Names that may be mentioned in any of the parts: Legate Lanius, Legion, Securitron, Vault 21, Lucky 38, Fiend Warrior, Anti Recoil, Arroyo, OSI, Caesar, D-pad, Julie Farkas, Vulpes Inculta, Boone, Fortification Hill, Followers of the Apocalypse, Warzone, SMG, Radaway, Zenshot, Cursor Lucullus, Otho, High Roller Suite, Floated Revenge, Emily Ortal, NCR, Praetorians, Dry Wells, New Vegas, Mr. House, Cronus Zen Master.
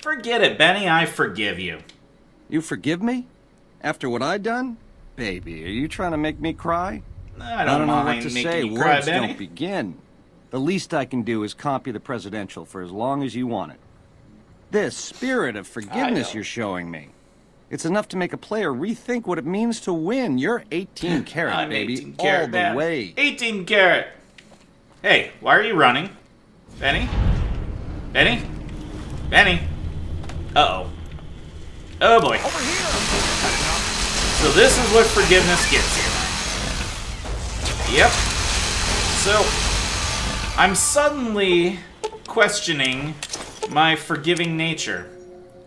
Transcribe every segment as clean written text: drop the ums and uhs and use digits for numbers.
Forget it, Benny. I forgive you. You forgive me? After what I done? Baby, are you trying to make me cry? I don't know what to say. Words don't begin. The least I can do is comp you the presidential for as long as you want it. This spirit of forgiveness you're showing me. It's enough to make a player rethink what it means to win. You're 18 karat, baby. 18 karat, all the way. 18 karat. Hey, why are you running? Benny? Benny? Benny? Uh-oh. Oh, boy. Over here. So this is what forgiveness gets you. Yep. So, I'm suddenly questioning my forgiving nature.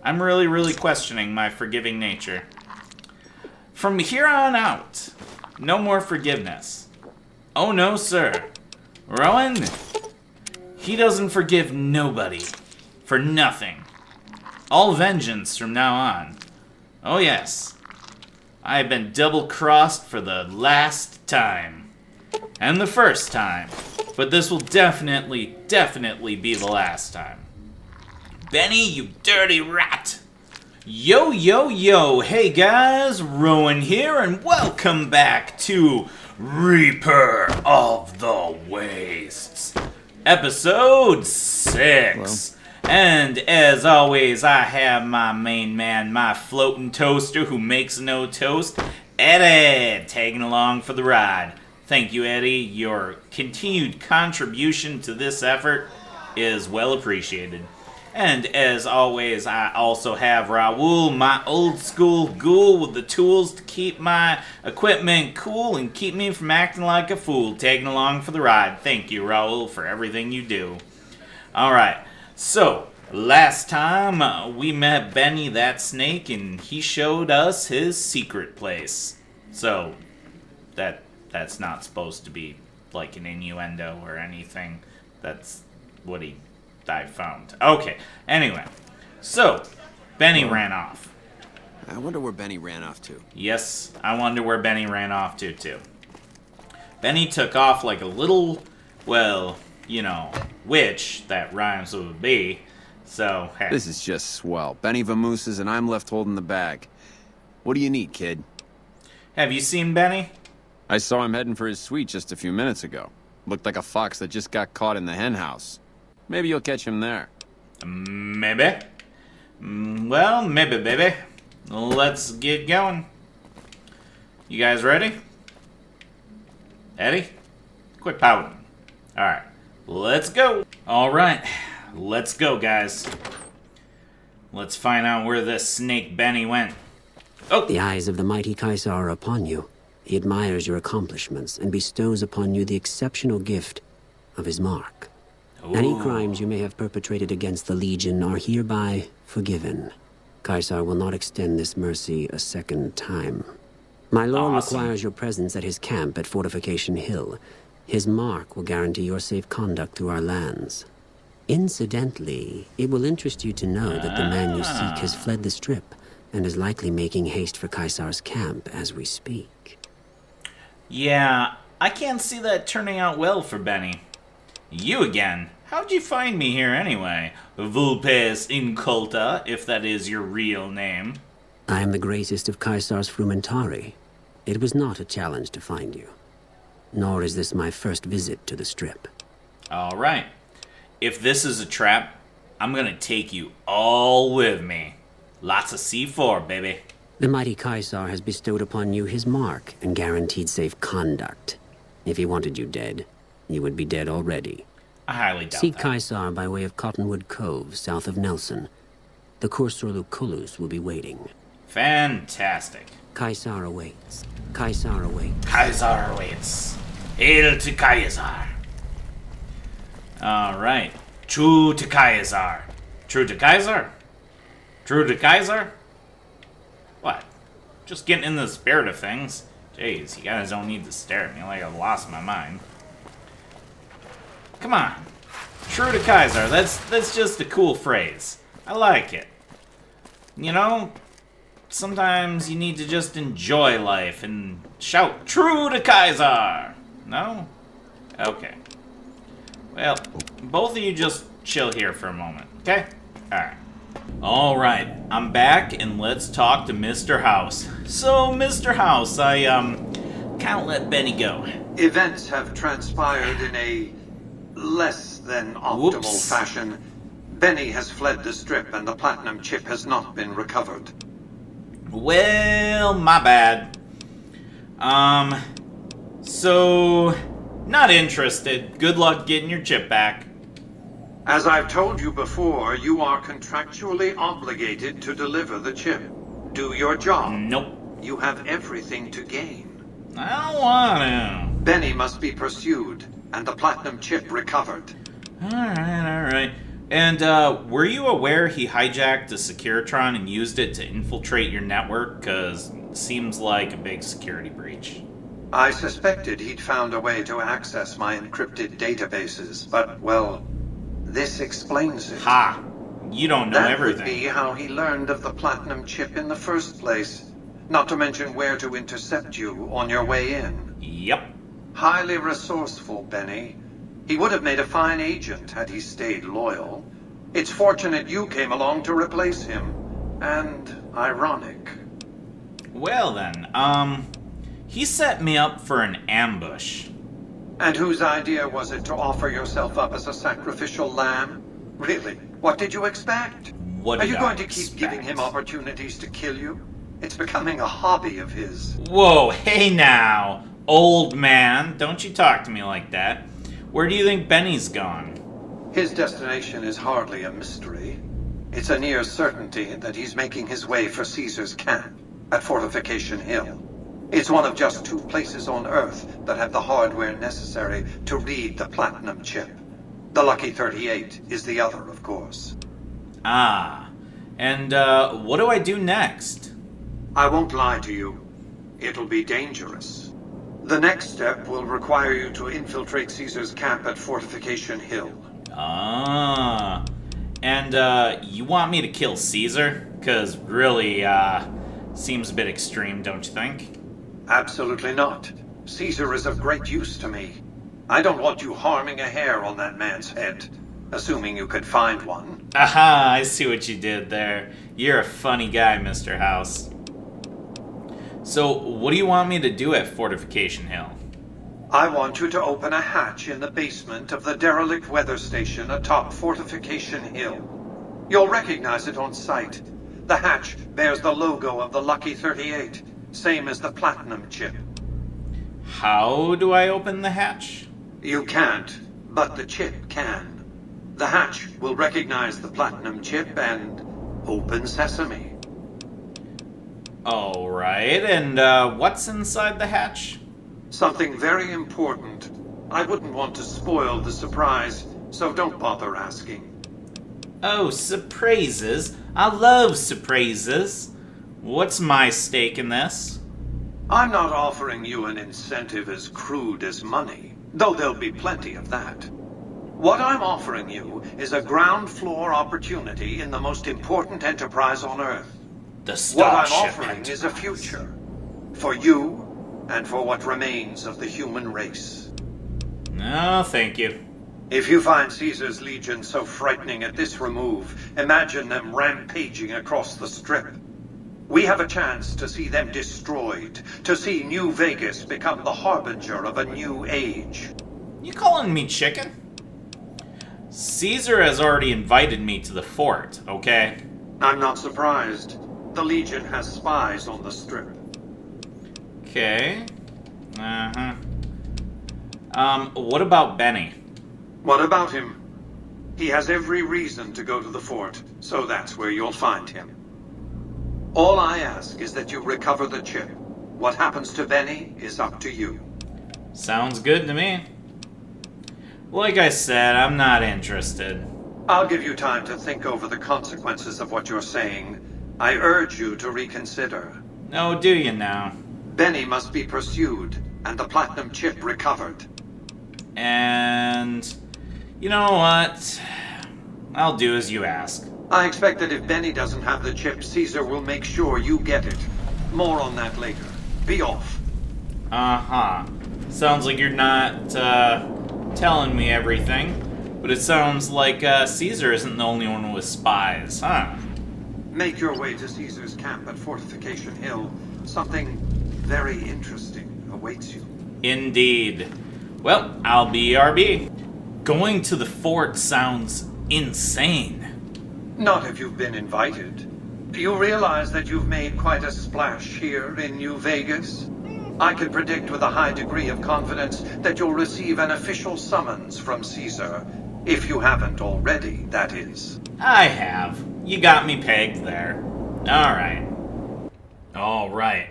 I'm really, really questioning my forgiving nature. From here on out, no more forgiveness. Oh no, sir. Rowan, he doesn't forgive nobody for nothing. All vengeance from now on. Oh yes, I have been double-crossed for the last time. And the first time. But this will definitely, definitely be the last time. Benny, you dirty rat! Yo, yo, yo! Hey guys, Rowan here, and welcome back to Reaper of the Wastes, episode 6. Hello. And as always, I have my main man, my floating toaster who makes no toast, Eddie, tagging along for the ride. Thank you, Eddie. Your continued contribution to this effort is well appreciated. And as always, I also have Raul, my old school ghoul with the tools to keep my equipment cool and keep me from acting like a fool, tagging along for the ride. Thank you, Raul, for everything you do. Alright, so last time we met Benny that snake and he showed us his secret place. So, that's not supposed to be like an innuendo or anything. That's what he... I found. Okay. Anyway. So, Benny ran off. I wonder where Benny ran off to. Yes, I wonder where Benny ran off to, too. Benny took off like a little, well, you know, witch that rhymes with a bee. So, hey. This is just swell. Benny vamooses and I'm left holding the bag. What do you need, kid? Have you seen Benny? I saw him heading for his suite just a few minutes ago. Looked like a fox that just got caught in the hen house. Maybe you'll catch him there. Maybe. Well, maybe, baby. Let's get going. You guys ready? Eddie? Quit pouting. Alright. Let's go. Alright. Let's go, guys. Let's find out where this snake Benny went. Oh! The eyes of the mighty Caesar are upon you. He admires your accomplishments and bestows upon you the exceptional gift of his mark. Ooh. Any crimes you may have perpetrated against the Legion are hereby forgiven. Caesar will not extend this mercy a second time. My law requires your presence at his camp at Fortification Hill. His mark will guarantee your safe conduct through our lands. Incidentally, it will interest you to know that the man you seek has fled the Strip and is likely making haste for Caesar's camp as we speak. Yeah, I can't see that turning out well for Benny. You again. How'd you find me here anyway? Vulpes Inculta, if that is your real name. I am the greatest of Caesar's frumentari. It was not a challenge to find you. Nor is this my first visit to the Strip. Alright. If this is a trap, I'm gonna take you all with me. Lots of C4, baby. The mighty Caesar has bestowed upon you his mark and guaranteed safe conduct. If he wanted you dead, you would be dead already. I highly doubt that. Seek Caesar by way of Cottonwood Cove, south of Nelson. The Cursor Lucullus will be waiting. Fantastic. Caesar awaits. Caesar awaits. Caesar awaits. Hail to Caesar. All right. True to Caesar. True to Caesar? True to Caesar? What? Just getting in the spirit of things. Jeez, you guys don't need to stare at me like I've lost my mind. Come on. True to Caesar. That's just a cool phrase. I like it. You know, sometimes you need to just enjoy life and shout, true to Caesar! No? Okay. Well, both of you just chill here for a moment, okay? Alright. Alright, I'm back and let's talk to Mr. House. So, Mr. House, I, kind of let Benny go. Events have transpired in a less than optimal fashion. Benny has fled the Strip and the Platinum Chip has not been recovered. Well, my bad. So, not interested. Good luck getting your chip back. As I've told you before, you are contractually obligated to deliver the chip. Do your job. Nope. You have everything to gain. I don't want to. Benny must be pursued, and the Platinum Chip recovered. Alright. And, were you aware he hijacked a Securitron and used it to infiltrate your network? Because it seems like a big security breach. I suspected he'd found a way to access my encrypted databases, but, well, this explains it. Ha! You don't know everything. That would be how he learned of the Platinum Chip in the first place, not to mention where to intercept you on your way in. Yep. Highly resourceful, Benny. He would have made a fine agent had he stayed loyal. It's fortunate you came along to replace him. And ironic. Well then, he set me up for an ambush. And whose idea was it to offer yourself up as a sacrificial lamb? Really, what did you expect? Are you going to keep giving him opportunities to kill you? It's becoming a hobby of his. Whoa, hey now, old man, don't you talk to me like that. Where do you think Benny's gone? His destination is hardly a mystery. It's a near certainty that he's making his way for Caesar's camp at Fortification Hill. It's one of just two places on Earth that have the hardware necessary to read the Platinum Chip. The Lucky 38 is the other, of course. Ah, and what do I do next? I won't lie to you. It'll be dangerous. The next step will require you to infiltrate Caesar's camp at Fortification Hill. Ah, and you want me to kill Caesar? Because really, seems a bit extreme, don't you think? Absolutely not. Caesar is of great use to me. I don't want you harming a hair on that man's head, assuming you could find one. Aha, I see what you did there. You're a funny guy, Mr. House. So, what do you want me to do at Fortification Hill? I want you to open a hatch in the basement of the derelict weather station atop Fortification Hill. You'll recognize it on sight. The hatch bears the logo of the Lucky 38. Same as the Platinum Chip. How do I open the hatch? You can't, but the chip can. The hatch will recognize the Platinum Chip and open sesame. Alright, and what's inside the hatch? Something very important. I wouldn't want to spoil the surprise, so don't bother asking. Oh, surprises. I love surprises. What's my stake in this? I'm not offering you an incentive as crude as money, though there'll be plenty of that. What I'm offering you is a ground floor opportunity in the most important enterprise on Earth. The Starship Enterprise. What I'm offering is a future. For you, and for what remains of the human race. No, thank you. If you find Caesar's legion so frightening at this remove, imagine them rampaging across the Strip. We have a chance to see them destroyed, to see New Vegas become the harbinger of a new age. You calling me chicken? Caesar has already invited me to the fort, okay? I'm not surprised. The Legion has spies on the Strip. Okay. Uh-huh. What about Benny? What about him? He has every reason to go to the fort, so that's where you'll find him. All I ask is that you recover the chip. What happens to Benny is up to you. Sounds good to me. Like I said, I'm not interested. I'll give you time to think over the consequences of what you're saying. I urge you to reconsider. No, do you now? Benny must be pursued, and the Platinum Chip recovered. And you know what? I'll do as you ask. I expect that if Benny doesn't have the chip, Caesar will make sure you get it. More on that later. Be off. Uh-huh. Sounds like you're not, telling me everything. But it sounds like, Caesar isn't the only one with spies, huh? Make your way to Caesar's camp at Fortification Hill. Something very interesting awaits you. Indeed. Well, I'll be BRB. Going to the fort sounds insane. Not if you've been invited. You realize that you've made quite a splash here in New Vegas? I can predict with a high degree of confidence that you'll receive an official summons from Caesar. If you haven't already, that is. I have. You got me pegged there. Alright. Alright.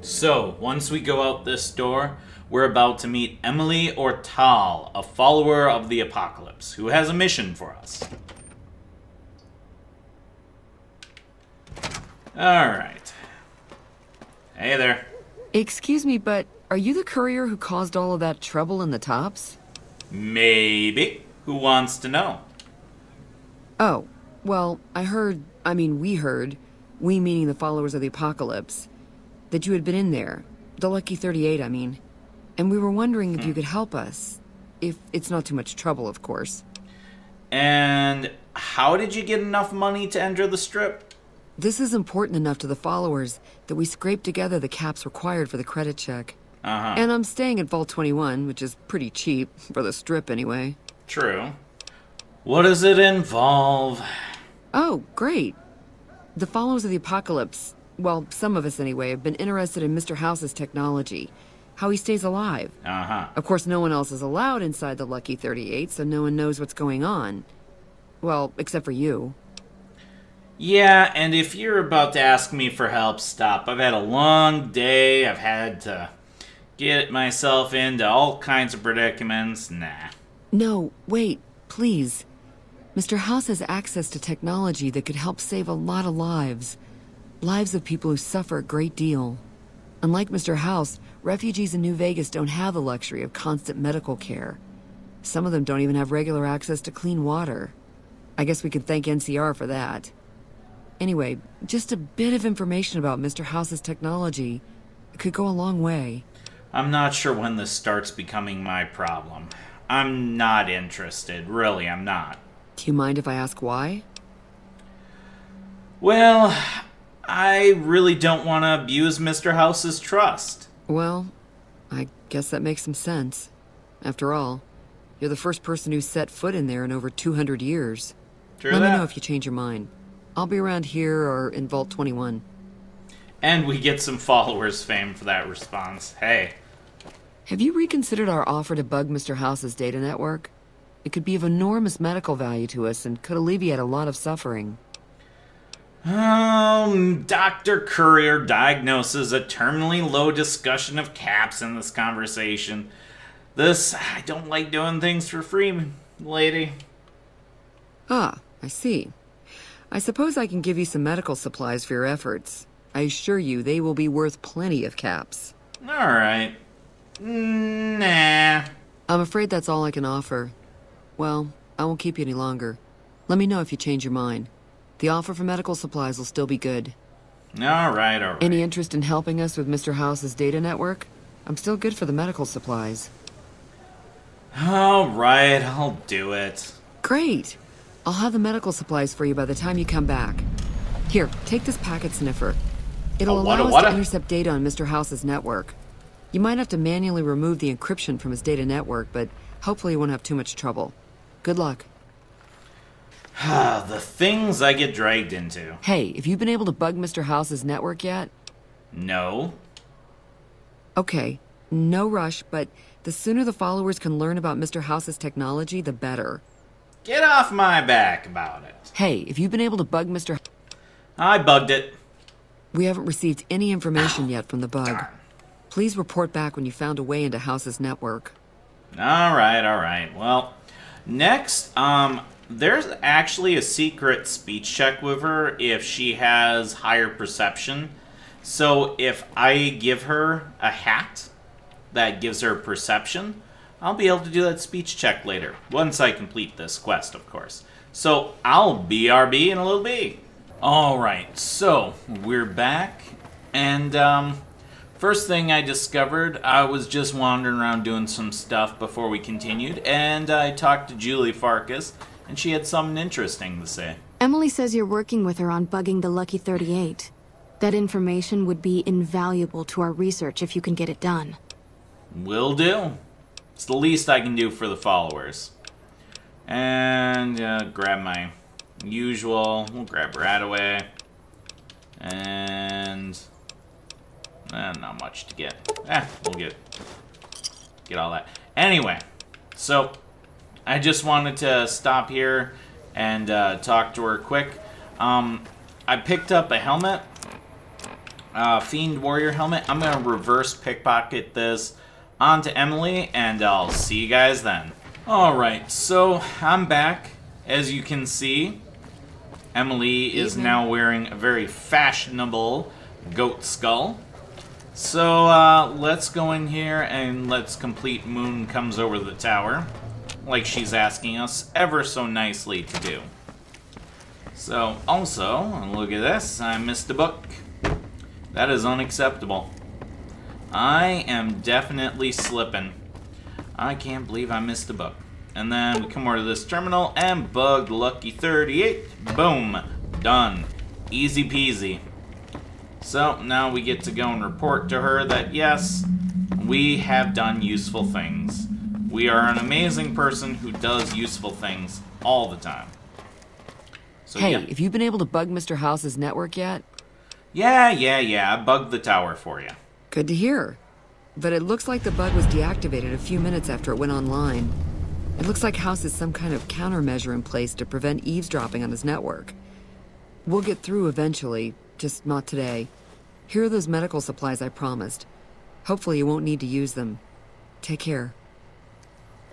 So, once we go out this door, we're about to meet Emily Ortal, a follower of the apocalypse, who has a mission for us. Alright. Hey there. Excuse me, but are you the courier who caused all of that trouble in the tops? Maybe. Who wants to know? Oh, well, we meaning the followers of the apocalypse, that you had been in there. The Lucky 38, I mean. And we were wondering if you could help us. If it's not too much trouble, of course. And how did you get enough money to enter the Strip? This is important enough to the followers that we scraped together the caps required for the credit check. Uh-huh. And I'm staying at Vault 21, which is pretty cheap, for the Strip anyway. True. What does it involve? Oh, great. The followers of the apocalypse, well, some of us anyway, have been interested in Mr. House's technology, how he stays alive. Uh-huh. Of course, no one else is allowed inside the Lucky 38, so no one knows what's going on. Well, except for you. Yeah, and if you're about to ask me for help, stop. I've had a long day. I've had to get myself into all kinds of predicaments. Nah. No, wait, please. Mr. House has access to technology that could help save a lot of lives. Lives of people who suffer a great deal. Unlike Mr. House, refugees in New Vegas don't have the luxury of constant medical care. Some of them don't even have regular access to clean water. I guess we could thank NCR for that. Anyway, just a bit of information about Mr. House's technology could go a long way. I'm not sure when this starts becoming my problem. I'm not interested. Really, I'm not. Do you mind if I ask why? Well, I really don't want to abuse Mr. House's trust. Well, I guess that makes some sense. After all, you're the first person who set foot in there in over 200 years. True that. Let me know if you change your mind. I'll be around here or in Vault 21. And we get some followers fame for that response. Hey. Have you reconsidered our offer to bug Mr. House's data network? It could be of enormous medical value to us and could alleviate a lot of suffering. Dr. Courier diagnoses a terminally low discussion of caps in this conversation. I don't like doing things for free, lady. Ah, I see. I suppose I can give you some medical supplies for your efforts. I assure you they will be worth plenty of caps. Alright. Nah. I'm afraid that's all I can offer. Well, I won't keep you any longer. Let me know if you change your mind. The offer for medical supplies will still be good. Alright, alright. Any interest in helping us with Mr. House's data network? I'm still good for the medical supplies. Alright, I'll do it. Great. I'll have the medical supplies for you by the time you come back. Here, take this packet sniffer. It'll allow us to intercept data on Mr. House's network. You might have to manually remove the encryption from his data network, but hopefully you won't have too much trouble. Good luck. The things I get dragged into. Hey, have you been able to bug Mr. House's network yet? No. Okay, no rush, but the sooner the followers can learn about Mr. House's technology, the better. Get off my back about it. Hey, if you've been able to bug Mr. I bugged it. We haven't received any information yet from the bug. Darn. Please report back when you found a way into House's network. Alright, alright. Well, next, there's actually a secret speech check with her if she has higher perception. So if I give her a hat that gives her perception, I'll be able to do that speech check later, once I complete this quest, of course. So, I'll BRB in a little bit. Alright, so, we're back, and, first thing I discovered, I was just wandering around doing some stuff before we continued, and I talked to Julie Farkas, and she had something interesting to say. Emily says you're working with her on bugging the Lucky 38. That information would be invaluable to our research if you can get it done. Will do. It's the least I can do for the followers. And grab my usual. We'll grab Radaway. And not much to get. We'll get all that. Anyway, so I just wanted to stop here and talk to her quick. I picked up a helmet. Fiend Warrior helmet. I'm going to reverse pickpocket this onto Emily, and I'll see you guys then. Alright, so I'm back. As you can see, Emily is now wearing a very fashionable goat skull. So let's go in here and let's complete Moon Comes Over the Tower, like she's asking us ever so nicely to do. So also, look at this, I missed a book. That is unacceptable. I am definitely slipping. I can't believe I missed the book. And then we come over to this terminal and bug Lucky 38. Boom. Done. Easy peasy. So now we get to go and report to her that yes, we have done useful things. We are an amazing person who does useful things all the time. So, hey, have you been able to bug Mr. House's network yet? Yeah, I bugged the tower for you. Good to hear. But it looks like the bug was deactivated a few minutes after it went online. It looks like House has some kind of countermeasure in place to prevent eavesdropping on his network. We'll get through eventually, just not today. Here are those medical supplies I promised. Hopefully you won't need to use them. Take care.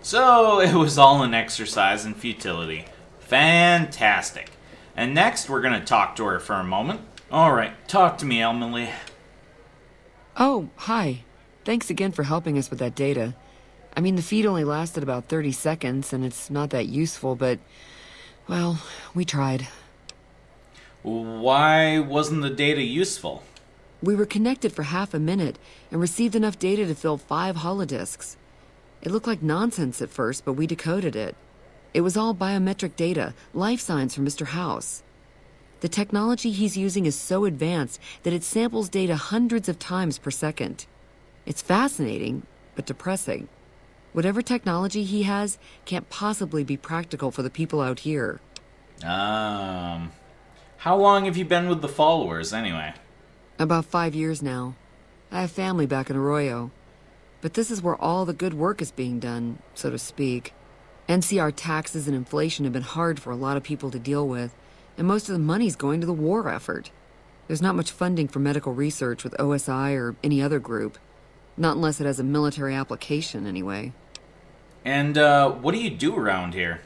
So, it was all an exercise in futility. Fantastic. And next, we're going to talk to her for a moment. Alright, talk to me, Emily. Oh, hi. Thanks again for helping us with that data. I mean, the feed only lasted about 30 seconds, and it's not that useful, but... well, we tried. Why wasn't the data useful? We were connected for half a minute, and received enough data to fill 5 holodisks. It looked like nonsense at first, but we decoded it. It was all biometric data, life signs from Mr. House. The technology he's using is so advanced that it samples data hundreds of times per second. It's fascinating, but depressing. Whatever technology he has can't possibly be practical for the people out here. How long have you been with the followers, anyway? About 5 years now. I have family back in Arroyo. But this is where all the good work is being done, so to speak. NCR taxes and inflation have been hard for a lot of people to deal with. And most of the money's going to the war effort. There's not much funding for medical research with OSI or any other group. Not unless it has a military application, anyway. And, what do you do around here?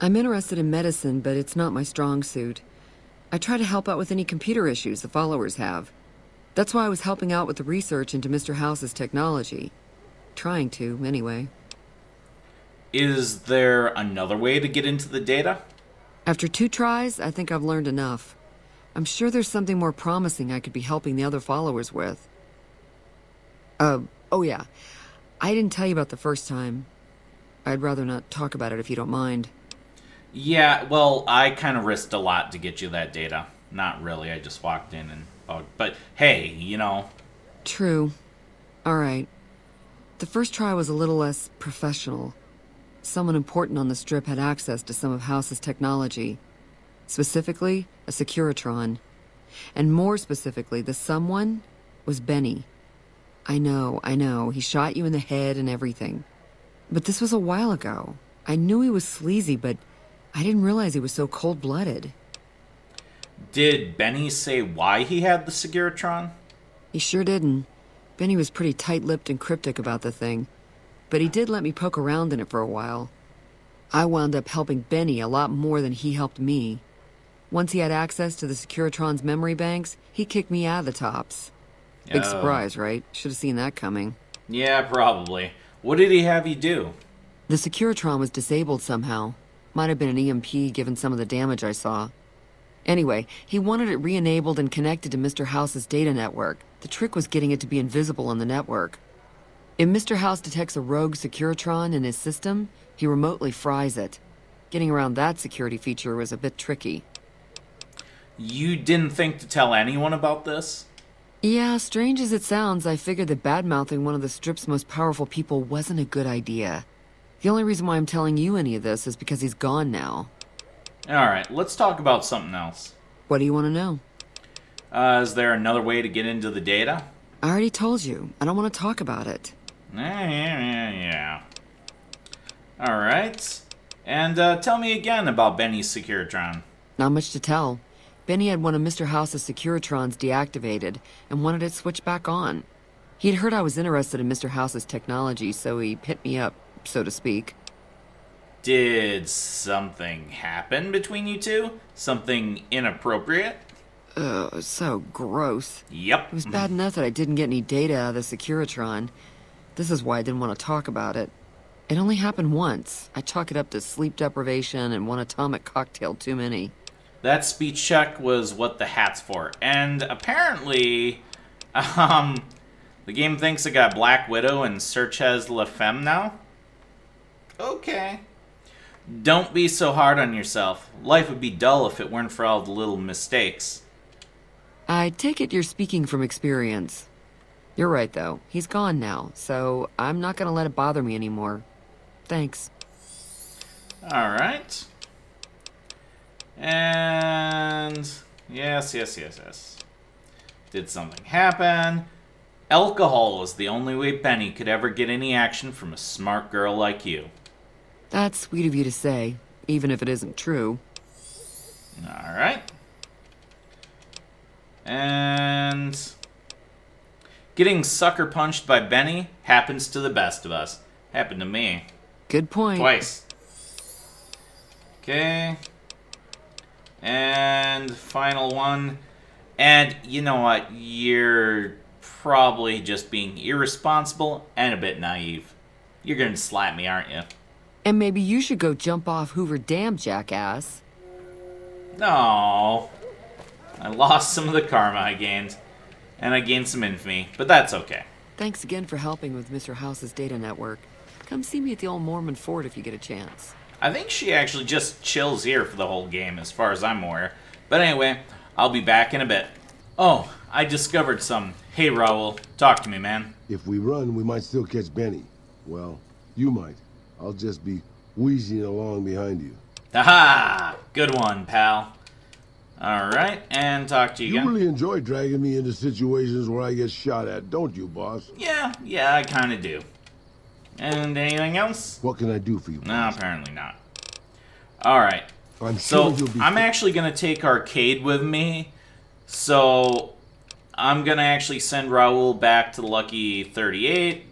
I'm interested in medicine, but it's not my strong suit. I try to help out with any computer issues the followers have. That's why I was helping out with the research into Mr. House's technology. Trying to, anyway. Is there another way to get into the data? After 2 tries, I think I've learned enough. I'm sure there's something more promising I could be helping the other followers with. Oh yeah. I didn't tell you about the first time. I'd rather not talk about it if you don't mind. Yeah, well, I kind of risked a lot to get you that data. Not really, I just walked in and... oh, but hey, you know... True. Alright. The first try was a little less professional. Someone important on the Strip had access to some of House's technology. Specifically, a Securitron. And more specifically, the someone was Benny. I know, he shot you in the head and everything. But this was a while ago. I knew he was sleazy, but I didn't realize he was so cold-blooded. Did Benny say why he had the Securitron? He sure didn't. Benny was pretty tight-lipped and cryptic about the thing. But he did let me poke around in it for a while. I wound up helping Benny a lot more than he helped me. Once he had access to the Securitron's memory banks, he kicked me out of the tops. Big surprise, right? Should have seen that coming. Yeah, probably. What did he have you do? The Securitron was disabled somehow. Might have been an EMP given some of the damage I saw. Anyway, he wanted it re-enabled and connected to Mr. House's data network. The trick was getting it to be invisible on the network. If Mr. House detects a rogue Securitron in his system, he remotely fries it. Getting around that security feature was a bit tricky. You didn't think to tell anyone about this? Yeah, strange as it sounds, I figured that bad-mouthing one of the Strip's most powerful people wasn't a good idea. The only reason why I'm telling you any of this is because he's gone now. Alright, let's talk about something else. What do you want to know? Is there another way to get into the data? I already told you. I don't want to talk about it. Yeah. Alright. And tell me again about Benny's Securitron. Not much to tell. Benny had one of Mr. House's Securitrons deactivated and wanted it switched back on. He'd heard I was interested in Mr. House's technology, so he hit me up, so to speak. Did something happen between you two? Something inappropriate? Ugh, so gross. Yep. It was bad enough that I didn't get any data out of the Securitron. This is why I didn't want to talk about it. It only happened once. I chalk it up to sleep deprivation and one atomic cocktail too many. That speech check was what the hat's for. And apparently, the game thinks it got Black Widow and Searches La Femme now? Okay. Don't be so hard on yourself. Life would be dull if it weren't for all the little mistakes. I take it you're speaking from experience. You're right, though. He's gone now, so I'm not going to let it bother me anymore. Thanks. All right. And yes. Did something happen? Alcohol was the only way Benny could ever get any action from a smart girl like you. That's sweet of you to say, even if it isn't true. All right. And getting sucker punched by Benny happens to the best of us. Happened to me. Good point. Twice. Okay. And final one. And you know what? You're probably just being irresponsible and a bit naive. You're going to slap me, aren't you? And maybe you should go jump off Hoover Dam, jackass. No. I lost some of the karma I gained. And I gained some infamy. But that's okay. Thanks again for helping with Mr. House's data network. Come see me at the old Mormon fort if you get a chance. I think she actually just chills here for the whole game, as far as I'm aware. But anyway, I'll be back in a bit. Oh, I discovered some. Hey, Raul, talk to me, man. If we run, we might still catch Benny. Well, you might. I'll just be wheezing along behind you. Aha! Good one, pal. Alright, and talk to you again. You really enjoy dragging me into situations where I get shot at, don't you, boss? Yeah, I kind of do. And anything else? What can I do for you? No, apparently not. Alright. So, I'm actually going to take Arcade with me. So, I'm going to actually send Raul back to Lucky 38.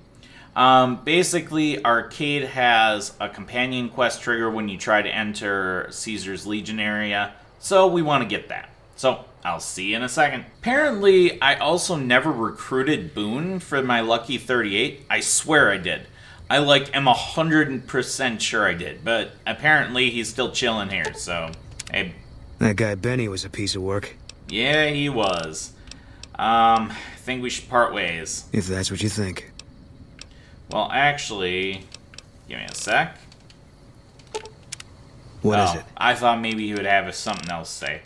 Basically, Arcade has a companion quest trigger when you try to enter Caesar's Legion area. So, we want to get that. So, I'll see you in a second. Apparently, I also never recruited Boone for my Lucky 38. I swear I did. I, like, am 100% sure I did, but apparently he's still chilling here, so, hey. That guy Benny was a piece of work. Yeah, he was. I think we should part ways. If that's what you think. Well, actually, give me a sec. What is it? I thought maybe he would have something else to say.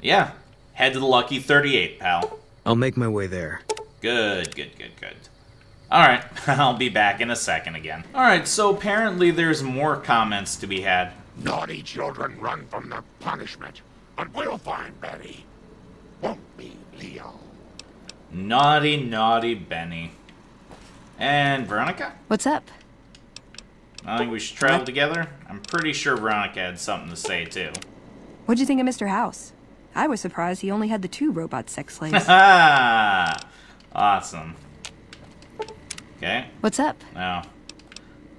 Yeah, head to the Lucky 38, pal. I'll make my way there. Good. Alright, I'll be back in a second again. Alright, so apparently there's more comments to be had. Naughty children run from their punishment, and we'll find Benny. Won't be Leo. Naughty Benny. And Veronica? What's up? I think we should travel together. I'm pretty sure Veronica had something to say, too. What'd you think of Mr. House? I was surprised he only had the 2 robot sex slaves. Awesome. Okay. What's up? Oh.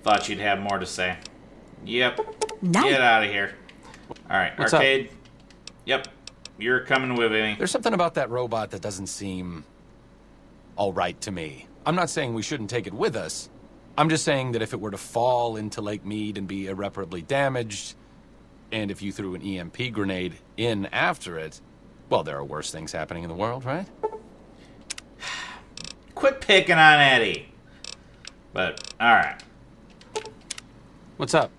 Thought you'd have more to say. Yep. No. Get out of here. Alright, Arcade. Up? Yep. You're coming with me. There's something about that robot that doesn't seem alright to me. I'm not saying we shouldn't take it with us. I'm just saying that if it were to fall into Lake Mead and be irreparably damaged, and if you threw an EMP grenade in after it, well, there are worse things happening in the world, right? Quit picking on Eddie. But, alright. What's up?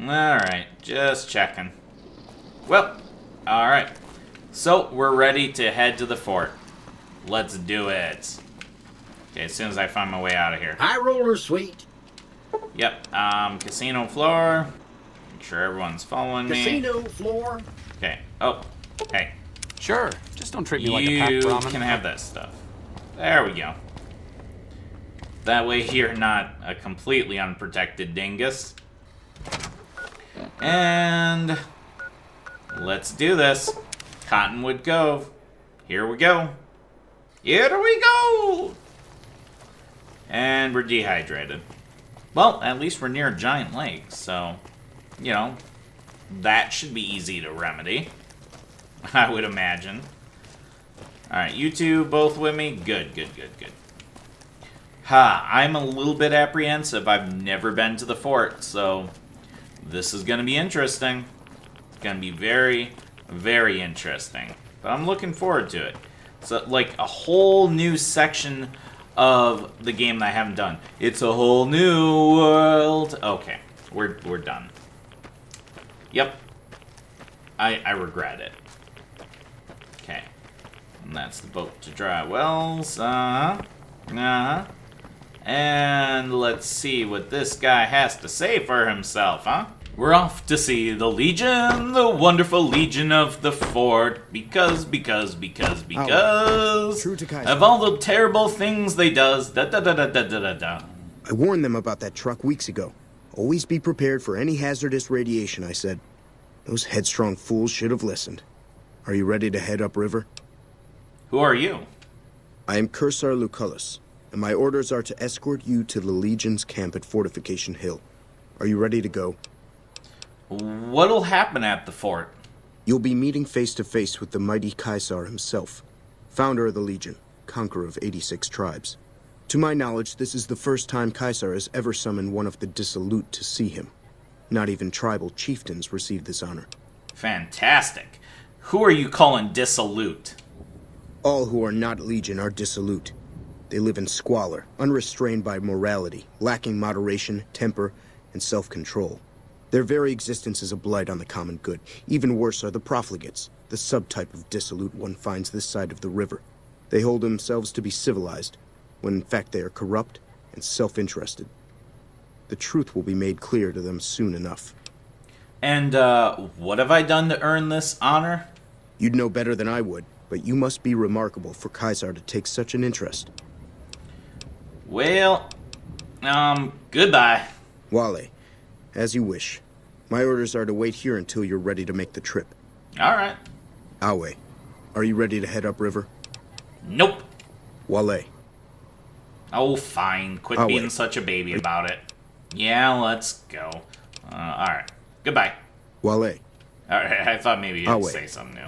Alright, just checking. Well, alright. So, we're ready to head to the fort. Let's do it. Okay, as soon as I find my way out of here. High roller suite. Yep, casino floor. Make sure everyone's following me. Casino floor. Okay, oh, hey. Sure, just don't treat me like a packed ramen. You can have that stuff. There we go. That way you're not a completely unprotected dingus. And let's do this. Cottonwood Cove. Here we go. Here we go! And we're dehydrated. Well, at least we're near a giant lake, so, you know, that should be easy to remedy. I would imagine. Alright, you two both with me? Good, good, good, good. Ha, I'm a little bit apprehensive. I've never been to the fort, so this is going to be interesting. It's going to be very, very interesting. But I'm looking forward to it. So, like, a whole new section of the game that I haven't done. It's a whole new world. Okay, we're done. Yep. I regret it. Okay. And that's the boat to dry wells. And let's see what this guy has to say for himself, huh? We're off to see the Legion, the wonderful Legion of the Fort, because true to Kaiser. Of all the terrible things they does, da-da-da-da-da-da-da. I warned them about that truck weeks ago. Always be prepared for any hazardous radiation, I said. Those headstrong fools should have listened. Are you ready to head upriver? Who are you? I am Cursor Lucullus, and my orders are to escort you to the Legion's camp at Fortification Hill. Are you ready to go? What'll happen at the fort? You'll be meeting face-to-face with the mighty Caesar himself, founder of the Legion, conqueror of 86 tribes. To my knowledge, this is the first time Caesar has ever summoned one of the dissolute to see him. Not even tribal chieftains receive this honor. Fantastic. Who are you calling dissolute? All who are not Legion are dissolute. They live in squalor, unrestrained by morality, lacking moderation, temper, and self-control. Their very existence is a blight on the common good. Even worse are the profligates, the subtype of dissolute one finds this side of the river. They hold themselves to be civilized, when in fact they are corrupt and self-interested. The truth will be made clear to them soon enough. And, what have I done to earn this honor? You'd know better than I would, but you must be remarkable for Caesar to take such an interest. Well, goodbye. Wale. As you wish. My orders are to wait here until you're ready to make the trip. Alright. Awe, are you ready to head upriver? Nope. Wale. Oh, fine. Quit being such a baby about it. Yeah, let's go. Alright. Goodbye. Wale. Alright, I thought maybe you'd say something new.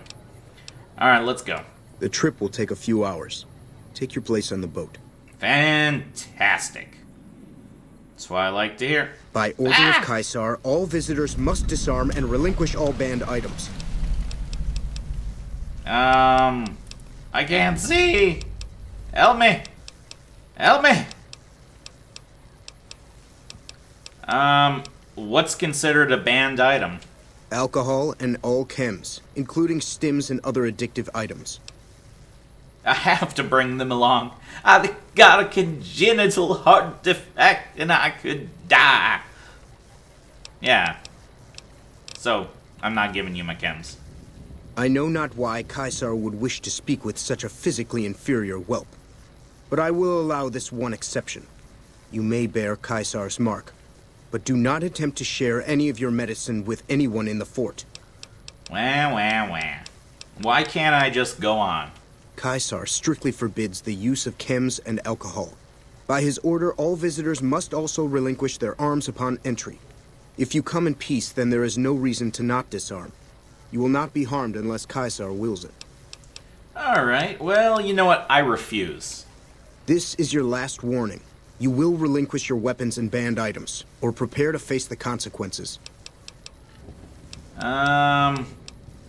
Alright, let's go. The trip will take a few hours. Take your place on the boat. Fantastic. That's what I like to hear. By order of Caesar, all visitors must disarm and relinquish all banned items. I can't see. Help me. Help me. What's considered a banned item? Alcohol and all chems, including stims and other addictive items. I have to bring them along. I've got a congenital heart defect and I could die. Yeah. So, I'm not giving you my chems. I know not why Caesar would wish to speak with such a physically inferior whelp. But I will allow this one exception. You may bear Caesar's mark, but do not attempt to share any of your medicine with anyone in the fort. Wah, wah, wah. Why can't I just go on? Caesar strictly forbids the use of chems and alcohol. By his order, all visitors must also relinquish their arms upon entry. If you come in peace, then there is no reason to not disarm. You will not be harmed unless Caesar wills it. All right, well, you know what? I refuse. This is your last warning. You will relinquish your weapons and banned items, or prepare to face the consequences. I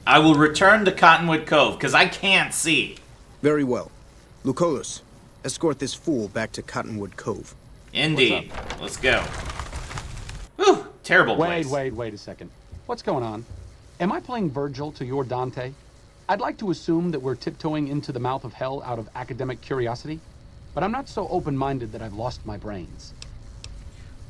will return to Cottonwood Cove, because I can't see. Very well. Lucullus, escort this fool back to Cottonwood Cove. Indeed. Let's go. Whew, terrible place. Wait a second. What's going on? Am I playing Virgil to your Dante? I'd like to assume that we're tiptoeing into the mouth of hell out of academic curiosity, but I'm not so open-minded that I've lost my brains.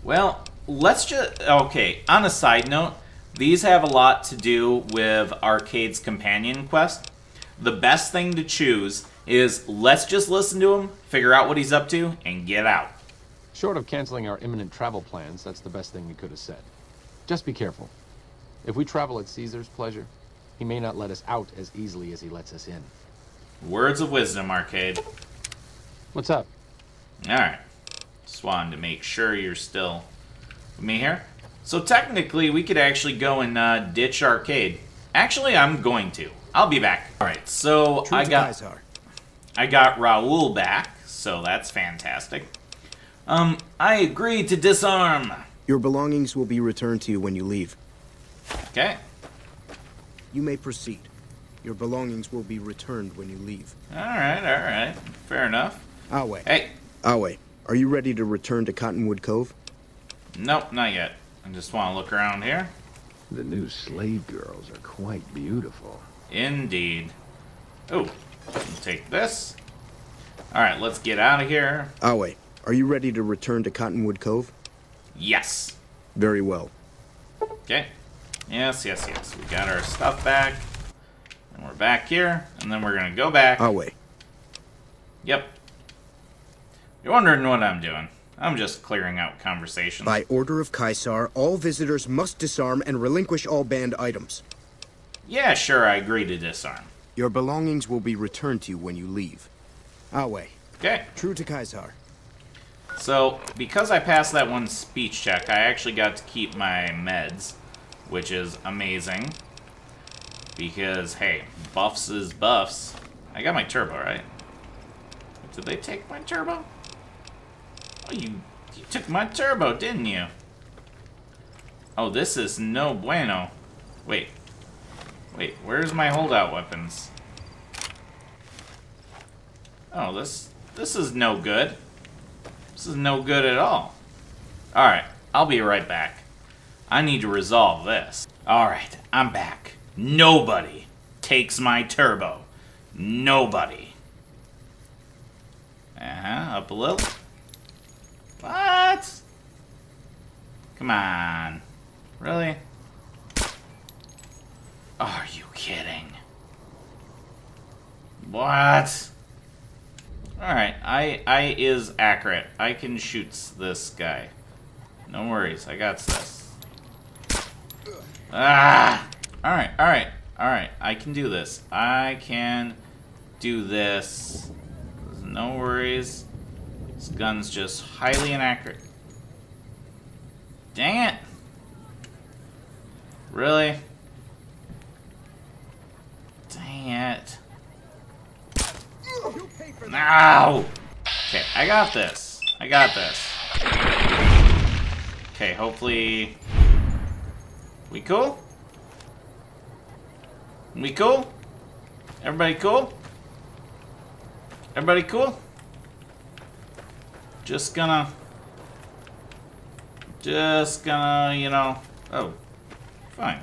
Well, let's just... Okay, on a side note, these have a lot to do with Arcade's companion quest. The best thing to choose is let's just listen to him, figure out what he's up to, and get out. Short of canceling our imminent travel plans, that's the best thing we could have said. Just be careful. If we travel at Caesar's pleasure, he may not let us out as easily as he lets us in. Words of wisdom, Arcade. What's up? Alright. Just wanted to make sure you're still with me here. So technically, we could actually go and ditch Arcade. Actually, I'm going to. I'll be back. Alright, so I got Raul back, so that's fantastic. I agree to disarm. Your belongings will be returned to you when you leave. Okay. You may proceed. Your belongings will be returned when you leave. Alright. Fair enough. Awe. Hey. Awe, are you ready to return to Cottonwood Cove? Nope, not yet. I just want to look around here. The new slave girls are quite beautiful. Indeed. Oh, take this. Alright, let's get out of here. Awe, are you ready to return to Cottonwood Cove? Yes. Very well. Okay. Yes. We got our stuff back. And we're back here. And then we're going to go back. Awe. Yep. You're wondering what I'm doing. I'm just clearing out conversations. By order of Caesar, all visitors must disarm and relinquish all banned items. Yeah, sure, I agree to disarm. Your belongings will be returned to you when you leave. Awe. Okay. True to Caesar. So, because I passed that one speech check, I actually got to keep my meds, which is amazing. Because, hey, buffs is buffs. I got my turbo, right? Did they take my turbo? Oh, you took my turbo, didn't you? Oh, this is no bueno. Wait, where's my holdout weapons? Oh, this is no good. This is no good at all. Alright, I'll be right back. I need to resolve this. Alright, I'm back. Nobody takes my turbo. Nobody. Uh-huh, up a little. What? Come on. Really? Are you kidding? What? Alright, I is accurate. I can shoot this guy. No worries, I got this. Ah! Alright. I can do this. No worries. This gun's just highly inaccurate. Dang it! Really? Dang it. No! Okay, I got this. Okay, hopefully... We cool? Everybody cool? Everybody cool? Just gonna, you know... Oh, fine.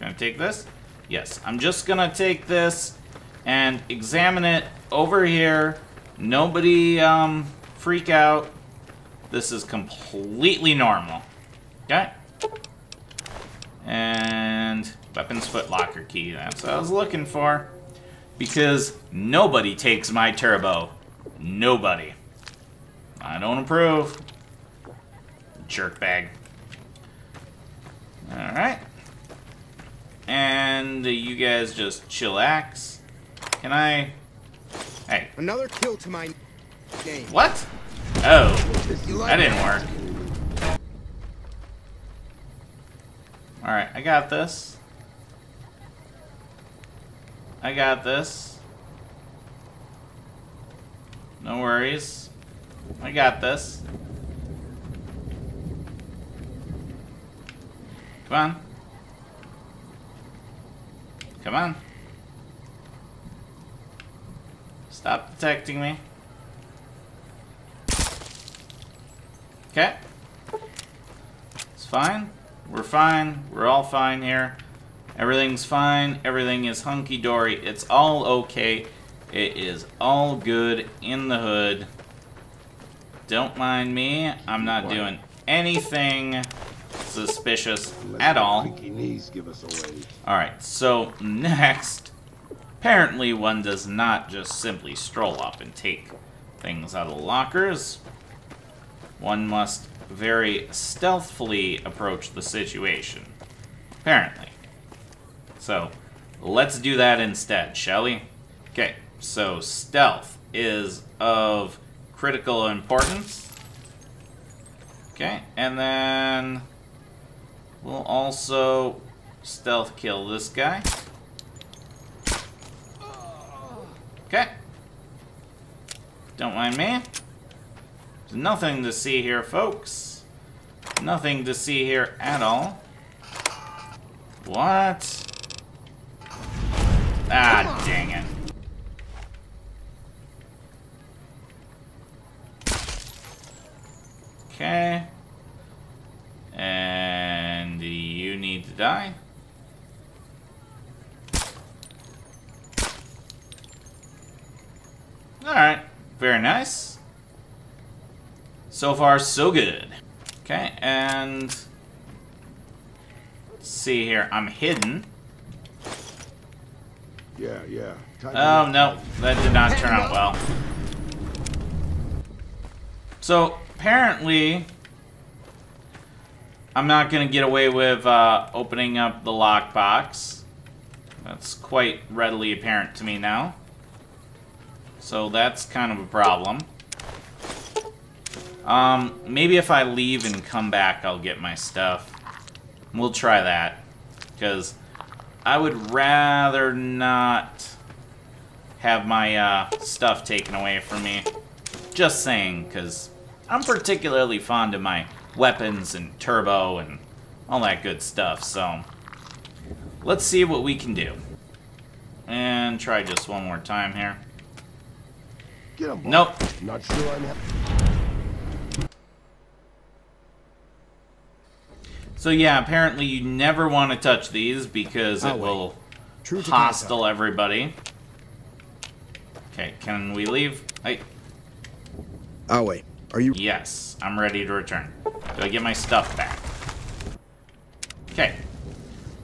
Gonna take this? Yes, I'm just gonna take this and examine it over here. Nobody, freak out. This is completely normal. Okay? And... Weapons footlocker key. That's what I was looking for. Because nobody takes my turbo. Nobody. I don't approve. Jerkbag. Alright. And you guys just chillax. Can I... Hey. Another kill to my game. What? Oh. That didn't work. Alright, I got this. No worries. I got this. Come on. Stop detecting me. Okay. It's fine. We're all fine here. Everything's fine. Everything is hunky-dory. It's all okay. It is all good in the hood. Don't mind me. I'm not doing anything suspicious at all. Alright, so next, apparently one does not just simply stroll up and take things out of lockers. One must very stealthfully approach the situation, apparently. So, let's do that instead, shall we? Okay, so stealth is of critical importance. Okay, and then we'll also stealth kill this guy. Okay. Don't mind me. There's nothing to see here, folks. Nothing to see here at all. What? Ah, dang it. Okay. And you need to die. Alright. Very nice. So far, so good. Okay, and let's see here. I'm hidden. Yeah, yeah. Oh, no. That did not turn out well. So, apparently, I'm not going to get away with opening up the lockbox. That's quite readily apparent to me now. So that's kind of a problem. Maybe if I leave and come back, I'll get my stuff. We'll try that. Because I would rather not have my stuff taken away from me. Just saying, because I'm particularly fond of my weapons and turbo and all that good stuff. So let's see what we can do. And try just one more time here. Nope. Not sure I'm so yeah, apparently you never want to touch these because it will hostile everybody. Okay, can we leave? Hey. Oh wait, are you? Yes, I'm ready to return. Do I get my stuff back? Okay,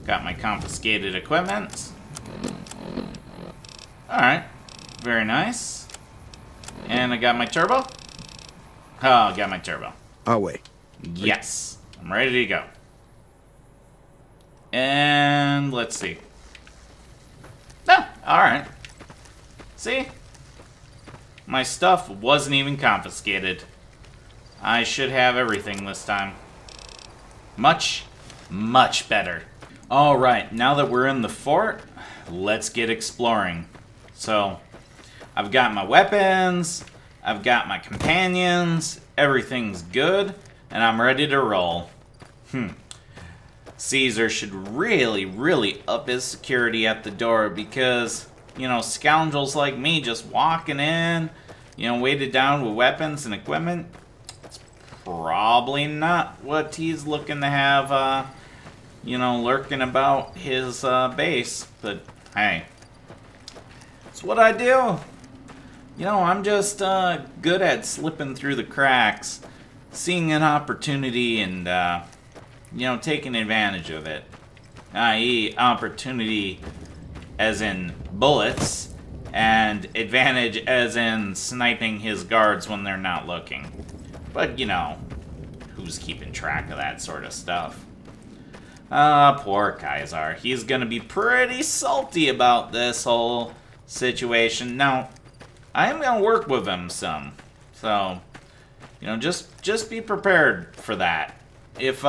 got my confiscated equipment. All right, very nice. And I got my turbo. Oh, I got my turbo. Oh, wait. Yes. I'm ready to go. And let's see. Oh, alright. See? My stuff wasn't even confiscated. I should have everything this time. Much, much better. Alright, now that we're in the fort, let's get exploring. So I've got my weapons, I've got my companions, everything's good, and I'm ready to roll. Caesar should really, really up his security at the door because, you know, scoundrels like me just walking in, you know, weighted down with weapons and equipment, it's probably not what he's looking to have, you know, lurking about his base. But, hey, it's what I do. You know, I'm just good at slipping through the cracks, seeing an opportunity and, you know, taking advantage of it. I.e. opportunity as in bullets and advantage as in sniping his guards when they're not looking. But, you know, who's keeping track of that sort of stuff? Poor Caesar. He's going to be pretty salty about this whole situation. Now, I am going to work with him some, so, you know, just be prepared for that. If